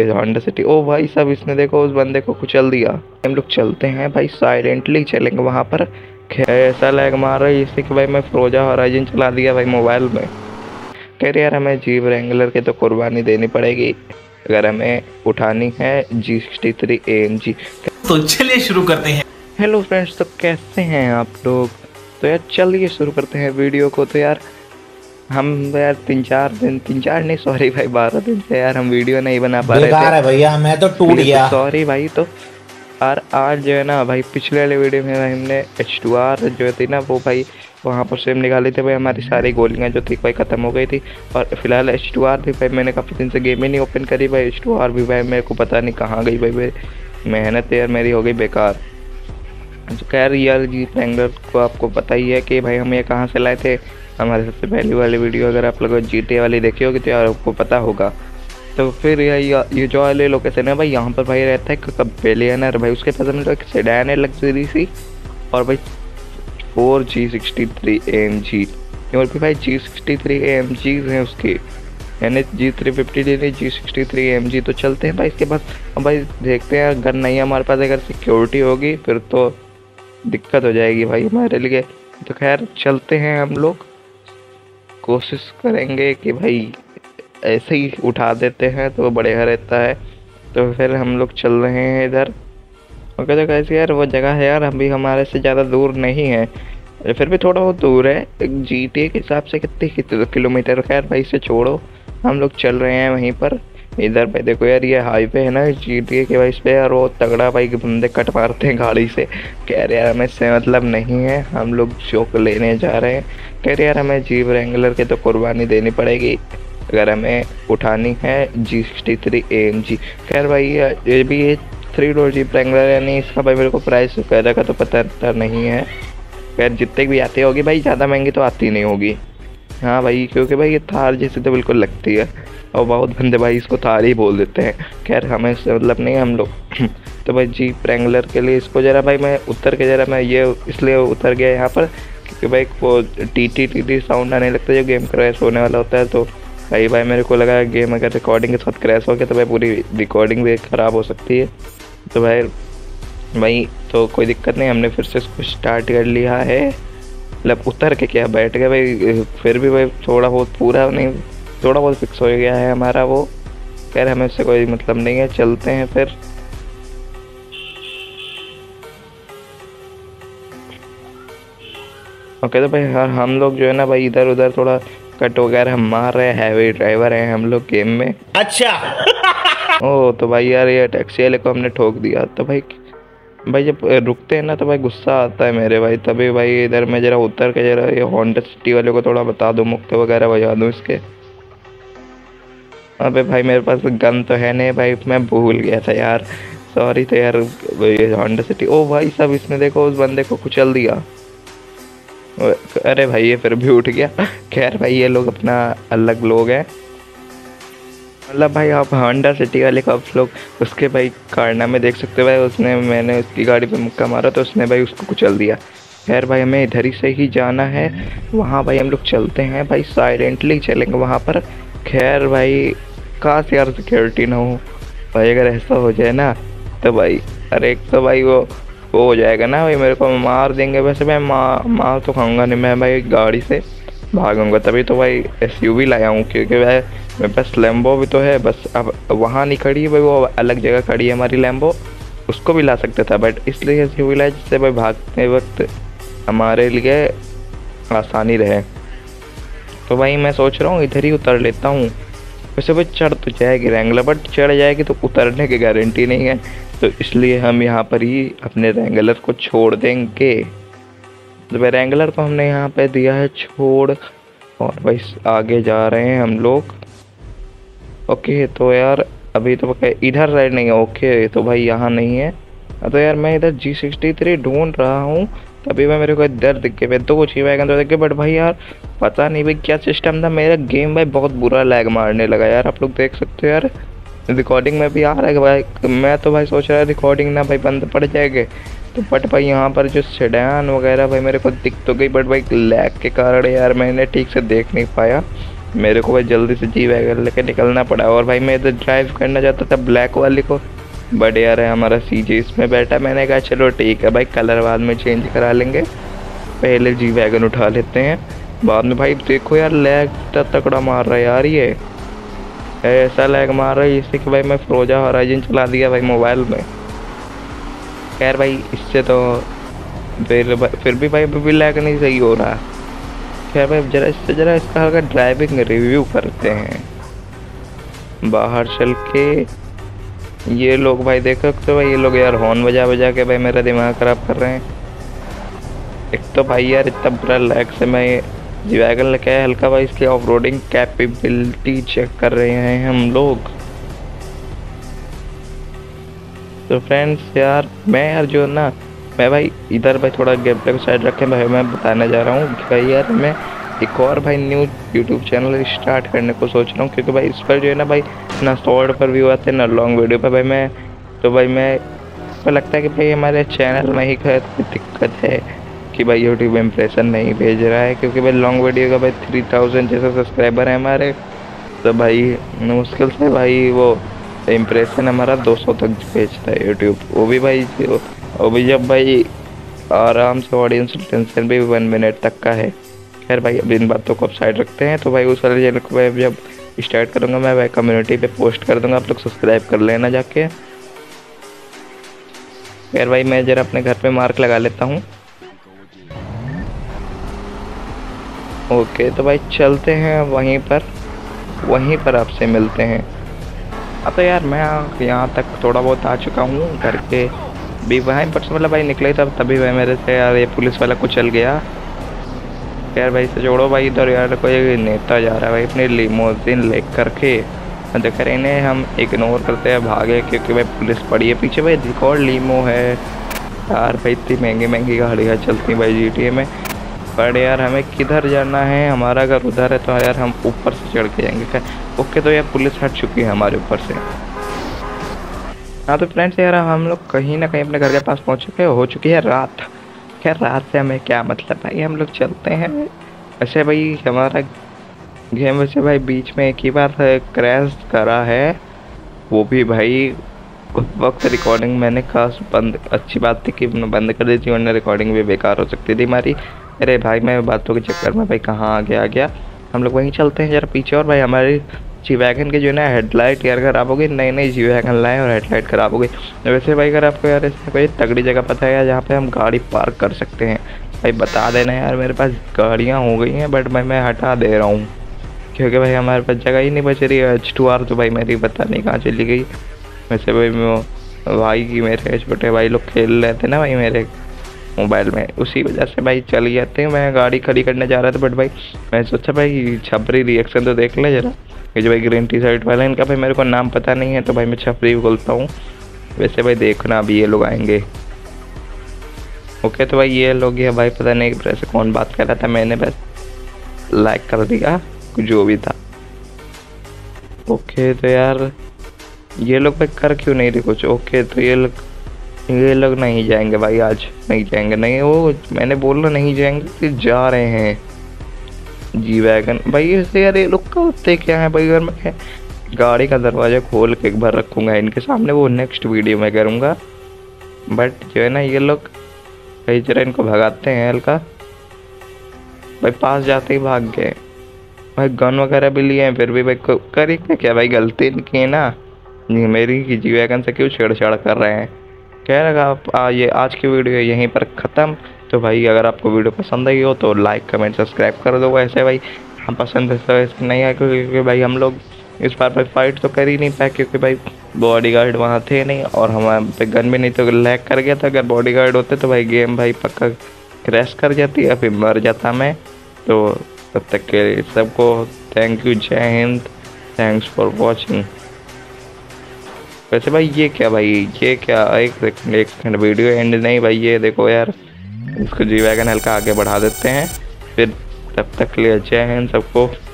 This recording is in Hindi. Honda city. ओ भाई सब इसने देखो उस बंदे को कुचल दिया। हम लोग चलते हैं भाई, साइलेंटली चलेंगे। वहाँ पर ऐसा लैग मार रहा है इससे कि भाई मैं फोर्जा होराइजन चला दिया भाई मोबाइल में। कह रहे यार हमें जीप रेंगुलर की तो कुर्बानी देनी पड़ेगी अगर हमें उठानी है G63 AMG। तो चलिए शुरू करते हैं। हेलो फ्रेंड्स, तो कैसे हैं आप लोग? तो यार चलिए शुरू करते हैं वीडियो को। तो यार हम यार बारह दिन से यार हम वीडियो नहीं बना पा रहे थे भैया, मैं तो टूट गया, सॉरी भाई। तो और आज जो है ना भाई पिछले वाले वीडियो में हमने H2R जो थी ना वो भाई वहाँ पर सेम निकाली थी भाई, हमारी सारी गोलियाँ जो थी भाई ख़त्म हो गई थी। और फिलहाल H2R भी भाई मैंने काफ़ी दिन से गेम ही नहीं ओपन करी भाई। H2R भी भाई मेरे को पता नहीं कहाँ गई भाई, मेहनत यार मेरी हो गई बेकार। तो कह रही यार जीप रेंगलर को आपको पता ही है कि भाई हम ये कहाँ से लाए थे। हमारे सबसे पहली वाली वीडियो अगर आप लोगों GTA वाली देखी होगी तो यार आपको पता होगा। तो फिर ये जो वाले लोकेशन है भाई, यहाँ पर भाई रहता है कबेलियनर भाई। उसके पास हम लोग एक सेडान है लग्जरी सी, और भाई 4G63 AMG। और भी भाई G63 AMG हैं उसके, यानी G350 लेने G63 AMG। तो चलते हैं भाई इसके पास। अब भाई देखते हैं अगर नहीं हमारे पास अगर सिक्योरिटी होगी फिर तो दिक्कत हो जाएगी भाई हमारे लिए। तो खैर चलते हैं, हम लोग कोशिश करेंगे कि भाई ऐसे ही उठा देते हैं तो बढ़िया रहता है। तो फिर हम लोग चल रहे हैं इधर। ओके तो कैसे यार वो जगह है यार अभी हमारे से ज़्यादा दूर नहीं है, फिर भी थोड़ा बहुत दूर है GTA के हिसाब से कितने किलोमीटर। खैर भाई इसे छोड़ो, हम लोग चल रहे हैं वहीं पर। इधर पे देखो यार ये हाईवे है ना GTA के भाई, इस पे यार वो तगड़ा भाई बंदे कट मारते हैं गाड़ी से। कह रहे यार हमें इससे मतलब नहीं है, हम लोग शौक लेने जा रहे हैं। कह रहे यार हमें जीप रेंगुलर की तो कुर्बानी देनी पड़ेगी अगर हमें उठानी है G63 AMG। खैर भाई ये भी ये 3-door जीप रेंगुलर यानी इसका भाई मेरे को प्राइस वगैरह का तो पता नहीं है। खैर जितने भी आती होगी भाई ज़्यादा महंगी तो आती नहीं होगी। हाँ भाई क्योंकि भाई ये थार जैसी तो बिल्कुल लगती है, और बहुत बंदे भाई इसको थार ही बोल देते हैं। खैर हमें इससे मतलब नहीं हम लोग। तो भाई जीप रेंगुलर के लिए इसको ज़रा भाई मैं उतर के ज़रा मैं ये इसलिए उतर गया यहाँ पर क्योंकि भाई वो टी टी साउंड आने लगता है जो गेम क्रैश होने वाला होता है। तो भाई मेरे को लगा गेम अगर रिकॉर्डिंग के साथ क्रैश हो गया तो भाई पूरी रिकॉर्डिंग भी ख़राब हो सकती है। तो भाई तो कोई दिक्कत नहीं, हमने फिर से इसको स्टार्ट कर लिया है। मतलब उतर के क्या बैठ गए भाई, फिर भी भाई थोड़ा बहुत पूरा नहीं थोड़ा बहुत फिक्स हो गया है हमारा वो। खैर हमें उससे कोई मतलब नहीं है, चलते हैं फिर। ओके तो भाई हाँ हम लोग जो है ना भाई इधर उधर थोड़ा कट वगैरह हम मार रहे हैं, हैवी ड्राइवर हैं हम लोग गेम में। अच्छा ओ तो भाई यार ये टैक्सी वाले को हमने ठोक दिया। तो भाई जब रुकते हैं ना तो भाई गुस्सा आता है मेरे भाई, तभी भाई इधर मैं ज़रा उतर के ज़रा ये Honda City वाले को थोड़ा बता दूँ, मुक्ते वगैरह बजा दूँ इसके। अबे भाई मेरे पास गन तो है नहीं भाई, मैं भूल गया था यार, सॉरी। तो यार ये Honda City, ओ भाई सब इसने देखो उस बंदे को कुचल दिया। अरे भाई ये फिर भी उठ गया। खैर भाई ये लोग अपना अलग लोग हैं, मतलब भाई आप Honda City वाले को आप लोग उसके भाई कारनामे देख सकते हो भाई। उसने मैंने उसकी गाड़ी पे मुक्का मारा तो उसने भाई उसको कुचल दिया। खैर भाई हमें इधर ही से ही जाना है, वहाँ भाई हम लोग चलते हैं भाई, साइलेंटली चलेंगे वहाँ पर। खैर भाई काश यार सिक्योरिटी ना हो भाई, अगर ऐसा हो जाए ना तो भाई अरे एक तो भाई वो हो जाएगा ना भाई, मेरे को मार देंगे। वैसे मैं मार तो खाऊंगा नहीं, मैं भाई गाड़ी से भागूंगा। तभी तो भाई SUV लाया हूँ क्योंकि भाई मेरे पास लैम्बो भी तो है, बस अब वहाँ नहीं खड़ी है भाई, वो अलग जगह खड़ी है हमारी लैम्बो, उसको भी ला सकता था बट इसलिए SUV लाया जिससे भाई भागते वक्त हमारे लिए आसानी रहे। तो भाई मैं सोच रहा हूँ इधर ही उतर लेता हूँ। वैसे भाई चढ़ तो जाएगी रेंगुलर, बट चढ़ जाएगी तो उतरने की गारंटी नहीं है, तो इसलिए हम यहाँ पर ही अपने रेंगुलर को छोड़ देंगे। तो भाई रेंगुलर को हमने यहाँ पे दिया है छोड़, और भाई आगे जा रहे हैं हम लोग। ओके तो यार अभी तो इधर राइड नहीं है, ओके तो भाई यहाँ नहीं है। तो यार मैं इधर G63 ढूंढ रहा हूँ, तभी मैं मेरे को इधर दिख गया। मैं दो G Wagon तो दिख गए, बट भाई यार पता नहीं भाई क्या सिस्टम था मेरा, गेम भाई बहुत बुरा लैग मारने लगा यार। आप लोग देख सकते हो यार रिकॉर्डिंग में भी आ रहा है भाई, मैं तो भाई सोच रहा है रिकॉर्डिंग ना भाई बंद पड़ जाएगी तो, बट भाई यहाँ पर जो सेडान वगैरह भाई मेरे को दिख तो गई, बट भाई लैग के कारण यार मैंने ठीक से देख नहीं पाया। मेरे को भाई जल्दी से जी वैगन लेके निकलना पड़ा। और भाई मैं इधर ड्राइव करना चाहता था ब्लैक वाली को, बट यार है हमारा सीजे इसमें बैठा। मैंने कहा चलो ठीक है भाई कलर बाद में चेंज करा लेंगे, पहले जी वैगन उठा लेते हैं बाद में। भाई देखो यार लैग इतना तकड़ा मार रहा है यार, ये ऐसा लैग मार रहा है इससे कि भाई मैं फोर्जा होराइजन चला दिया भाई मोबाइल में। खैर भाई इससे तो फिर भी भाई अभी लैग नहीं सही हो रहा। खैर भाई जरा इससे जरा इसका हल्का ड्राइविंग रिव्यू करते हैं बाहर चल के। ये लोग भाई देख सकते हो भाई, ये लोग यार हॉर्न बजा बजा के भाई मेरा दिमाग ख़राब कर रहे हैं। एक तो भाई यार इतना बुरा लैग से मैं जी वैगन लेके आया हल्का भाई, इसकी ऑफ रोडिंग कैपेबिलिटी चेक कर रहे हैं हम लोग। तो फ्रेंड्स यार मैं भाई इधर भाई थोड़ा गेम प्ले को साइड रखें भाई, मैं बताने जा रहा हूँ कि भाई यार मैं एक और भाई न्यू यूट्यूब चैनल स्टार्ट करने को सोच रहा हूँ, क्योंकि भाई इस पर जो है ना भाई ना शॉर्ट पर व्यू आते ना लॉन्ग वीडियो पर भाई। मैं तो भाई मैं को लगता है कि भाई हमारे चैनल में ही दिक्कत है कि भाई यूट्यूब इम्प्रेशन नहीं भेज रहा है, क्योंकि भाई लॉन्ग वीडियो का भाई 3000 जैसा सब्सक्राइबर है हमारे, तो भाई मुश्किल से भाई वो इम्प्रेशन हमारा 200 तक भेजता है यूट्यूब, वो भी भाई जब भाई आराम से ऑडियंस टेंशन भी 1 मिनट तक का है। खैर भाई अब इन बातों को आप साइड रखते हैं। तो भाई उस वाले चैनल को भाई जब स्टार्ट करूँगा मैं भाई कम्युनिटी पे पोस्ट कर दूँगा, आप लोग सब्सक्राइब कर लेना जाके। खैर भाई मैं ज़रा अपने घर पे मार्क लगा लेता हूँ। ओके तो भाई चलते हैं वहीं पर आपसे मिलते हैं। अब तो यार मैं यहाँ तक थोड़ा बहुत आ चुका हूँ घर के भी वहीं पर, मतलब भाई निकले तब तभी भाई मेरे से यार ये पुलिस वाला कुछ चल गया। यार भाई से जोड़ो भाई इधर यार कोई नेता जा रहा है भाई अपनी लिमोजिन ले करके, देख रहे इन्हें हम इग्नोर करते हैं भागे क्योंकि भाई पुलिस पड़ी है पीछे। भाई एक और लीमो है यार भाई, इतनी महंगी महंगी गाड़ियाँ चलती भाई GTA में। पर यार हमें किधर जाना है, हमारा घर उधर है, तो यार हम ऊपर से चढ़ के जाएंगे। ओके तो यार पुलिस हट चुकी है हमारे ऊपर से। हाँ तो फ्रेंड्स यार हम लोग कहीं ना कहीं अपने घर के पास पहुँच चुके हो चुकी है रात। खैर रात से हमें क्या मतलब भाई, हम लोग चलते हैं वैसे भाई हमारा गेम वैसे भाई बीच में एक ही बार क्रैश करा है, वो भी भाई उस वक्त रिकॉर्डिंग मैंने खास बंद, अच्छी बात थी कि बंद कर दी थी वरना रिकॉर्डिंग भी बेकार हो सकती थी हमारी। अरे भाई मैं बातों के चक्कर में भाई कहाँ आ गया। हम लोग वहीं चलते हैं जरा पीछे। और भाई हमारी जी वैगन की जो है ना हेडलाइट यार खराब हो गई, नई जी वैगन लाए और हेडलाइट ख़राब हो गई। वैसे भाई अगर आपको यार इसमें कोई तगड़ी जगह पता है यार जहाँ पे हम गाड़ी पार्क कर सकते हैं भाई बता देना यार। मेरे पास गाड़ियाँ हो गई हैं बट भाई मैं हटा दे रहा हूँ क्योंकि भाई हमारे पास जगह ही नहीं बच रही है। H2R तो भाई मेरी पता नहीं कहाँ चली गई। वैसे भाई भाई की मेरे छोटे भाई लोग खेल रहे थे ना भाई मेरे मोबाइल में, उसी वजह से भाई चले जाते हैं। मैं गाड़ी खड़ी करने जा रहा था बट भाई मैं सोचा भाई छपरी रिएक्शन तो देख ले जरा, ये जो भाई ग्रीन टी शर्ट वाले इनका भाई मेरे को नाम पता नहीं है तो भाई मैं छपरी बोलता हूँ। वैसे भाई देखना अभी ये लोग आएंगे। ओके तो भाई ये लोग ये भाई पता नहीं वैसे कौन बात कर रहा था, मैंने बस लाइक कर दिया जो भी था। ओके तो यार ये लोग भाई कर क्यों नहीं रहे कुछ। ओके तो ये लोग नहीं जाएंगे भाई, आज नहीं जाएंगे। नहीं वो मैंने बोला नहीं जाएंगे कि जा रहे हैं जी वैगन भाई। इससे यार ये लोग का होते क्या है भाई, अगर मैं गाड़ी का दरवाज़ा खोल के एक बार रखूँगा इनके सामने वो नेक्स्ट वीडियो में करूँगा। बट जो है ना ये लोग भाई जरा इनको भगाते हैं हल्का। भाई पास जाते ही भाग गए भाई, गन वगैरह भी लिए हैं फिर भी भाई करी क्या भाई, गलती इनकी है ना मेरी कि जी वैगन से क्यों छेड़छाड़ कर रहे हैं। कह रहा आप ये आज की वीडियो यहीं पर ख़त्म। तो भाई अगर आपको वीडियो पसंद आई हो तो लाइक कमेंट सब्सक्राइब कर दो। ऐसे भाई हम पसंद ऐसे नहीं आए क्योंकि भाई हम लोग इस बार भाई फाइट तो कर ही नहीं पाए क्योंकि भाई बॉडीगार्ड वहाँ थे नहीं और हमारे पे गन भी नहीं, तो लैग कर गया था। अगर बॉडीगार्ड होते तो भाई गेम भाई पक्का क्रैश कर जाती या फिर मर जाता मैं। तो तब तक के सबको थैंक यू, जय हिंद, थैंक्स फॉर वॉचिंग। वैसे भाई ये क्या एक सेकंड वीडियो एंड नहीं भाई, ये देखो यार इसको जी वैगन हल्का आगे बढ़ा देते हैं फिर। तब तक के लिए जय हिंद सबको।